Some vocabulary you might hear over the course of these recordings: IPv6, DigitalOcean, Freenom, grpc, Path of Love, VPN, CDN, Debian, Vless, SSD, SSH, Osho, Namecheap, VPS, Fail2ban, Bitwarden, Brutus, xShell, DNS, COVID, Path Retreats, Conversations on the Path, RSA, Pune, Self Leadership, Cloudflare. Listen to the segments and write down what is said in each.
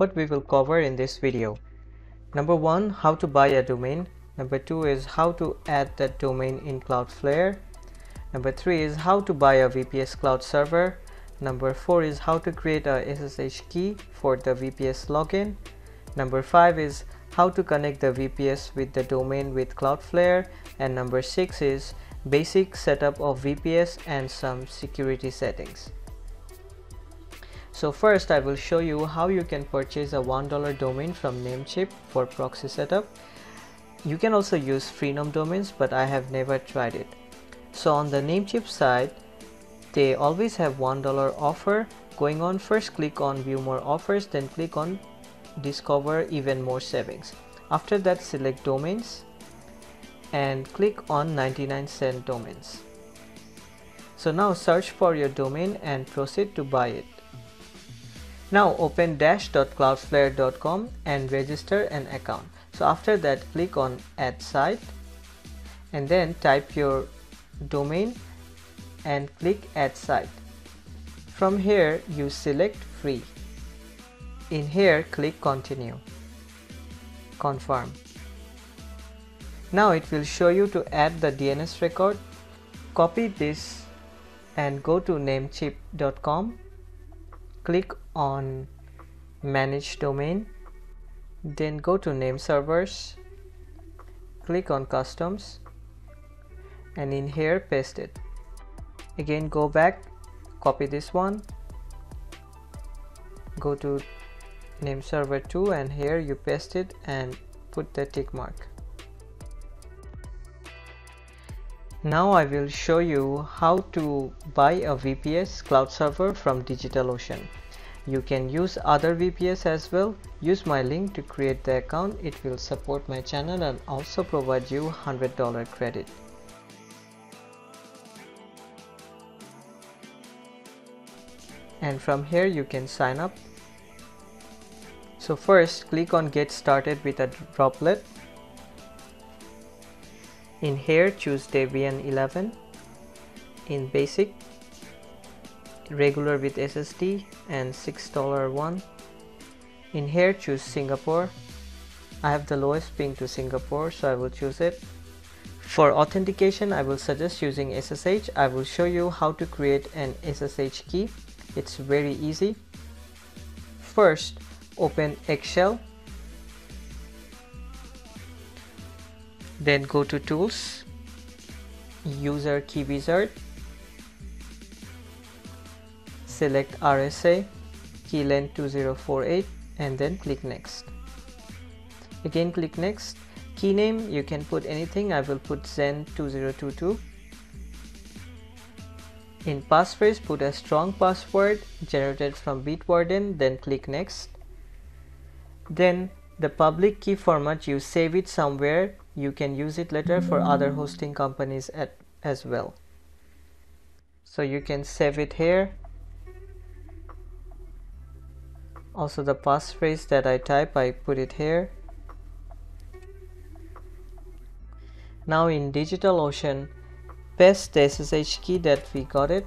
what we will cover in this video. Number one, how to buy a domain. Number two is how to add that domain in Cloudflare. Number three is how to buy a VPS cloud server. Number four is how to create a SSH key for the VPS login. Number five is how to connect the VPS with the domain with Cloudflare. And number six is basic setup of VPS and some security settings. So first I will show you how you can purchase a $1 domain from Namecheap for proxy setup. You can also use Freenom domains, but I have never tried it. So on the Namecheap side, they always have $1 offer going on. First click on view more offers, then click on discover even more savings. After that, select domains and click on 99¢ domains. So now search for your domain and proceed to buy it. Now open dash.cloudflare.com and register an account. So after that, click on add site and then type your domain and click add site. From here you select free. In here click continue, confirm. Now it will show you to add the DNS record. Copy this and go to namecheap.com, click on manage domain, then go to name servers, click on customs, and in here paste it. Again go back, copy this one, go to name server 2 and here you paste it and put the tick mark. Now I will show you how to buy a VPS cloud server from DigitalOcean. You can use other VPS as well. Use my link to create the account. It will support my channel and also provide you $100 credit. And from here you can sign up. So first click on get started with a droplet. In here choose Debian 11, in basic, regular with SSD and $6 one. In here choose Singapore. I have the lowest ping to Singapore, so I will choose it. For authentication I will suggest using SSH. I will show you how to create an SSH key. It's very easy. First open xShell, then go to tools, user key wizard, select RSA key length 2048 and then click next. Again click next. Key name you can put anything. I will put Zen 2022. In passphrase put a strong password generated from Bitwarden, then click next. Then the public key format, you save it somewhere. You can use it later for other hosting companies as well. So you can save it here. Also the passphrase that I type, I put it here. Now in DigitalOcean, paste the SSH key that we got it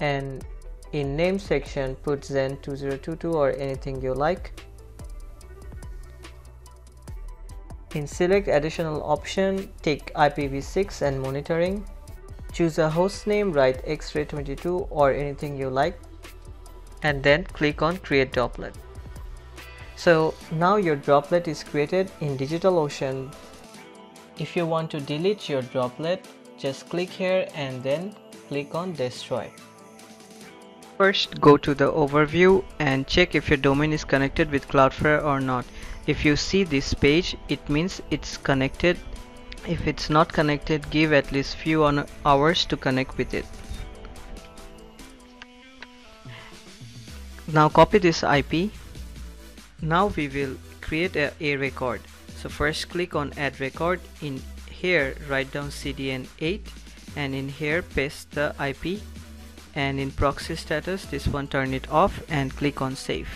and in name section put Zen 2022 or anything you like. In select additional option, take IPv6 and monitoring. Choose a host name, write xray22 or anything you like and then click on create droplet. So now your droplet is created in DigitalOcean. If you want to delete your droplet, just click here and then click on destroy. First go to the overview and check if your domain is connected with Cloudflare or not. If you see this page, it means it's connected. If it's not connected, give at least few hours to connect with it. Now copy this IP. Now we will create a record. So first click on add record. In here write down CDN 8 and in here paste the IP and in proxy status this one turn it off and click on save.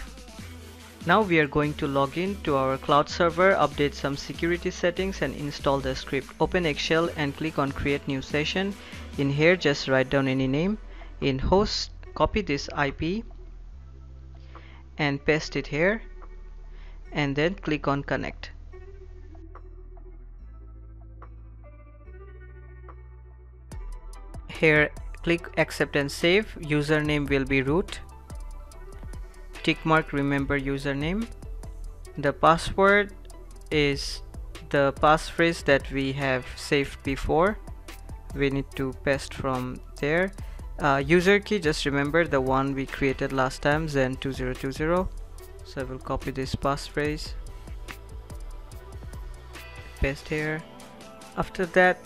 Now we are going to log in to our cloud server, update some security settings and install the script. Open xshell and click on create new session. In here just write down any name. In host copy this IP and paste it here and then click on connect. Here click accept and save. Username will be root. Tick mark remember username. The password is the passphrase that we have saved before. We need to paste from there. User key, just remember the one we created last time, then 2020. So I will copy this passphrase, paste here. After that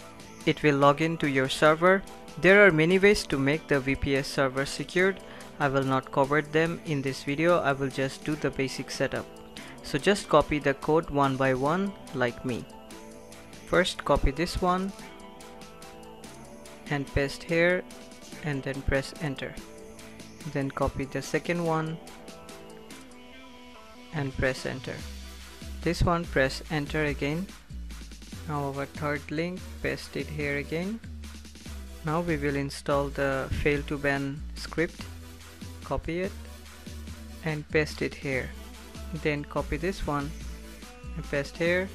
it will log in to your server. There are many ways to make the VPS server secured. I will not cover them in this video. I will just do the basic setup. So just copy the code one by one like me. First copy this one and paste here and then press enter. Then copy the second one and press enter. This one, press enter again. Now our third link, paste it here again. Now we will install the fail2ban script. Copy it and paste it here. Then copy this one and paste here.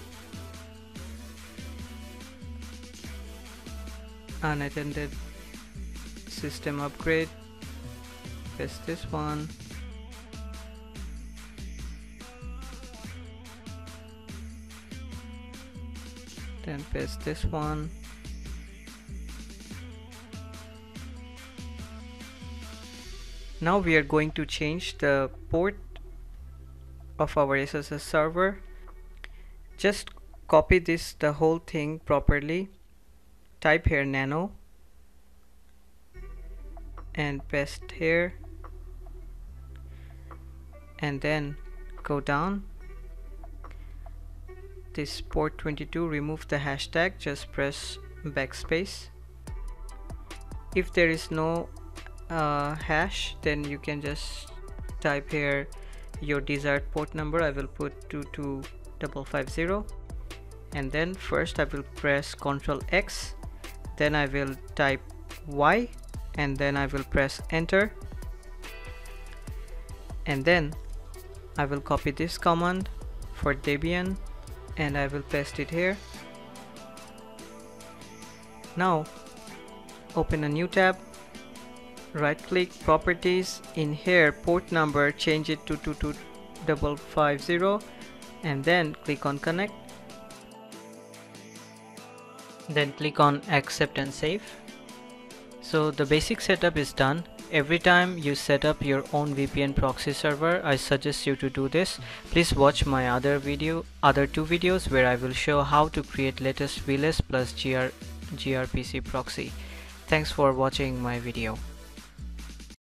Unattended system upgrade, paste this one. Then paste this one. Now we are going to change the port of our SSH server. Just copy this, the whole thing properly. Type here nano and paste here and then go down. This port 22, remove the hashtag, just press backspace. If there is no hash, then you can just type here your desired port number. I will put 22550 and then first I will press Ctrl X, then I will type Y and then I will press enter and then I will copy this command for Debian and I will paste it here. Now open a new tab, right click, properties, in here port number, change it to 22550 and then click on connect. Then click on accept and save. So the basic setup is done. Every time you set up your own VPN proxy server, I suggest you to do this. Please watch my other two videos where I will show how to create latest Vless plus grpc proxy. Thanks for watching my video.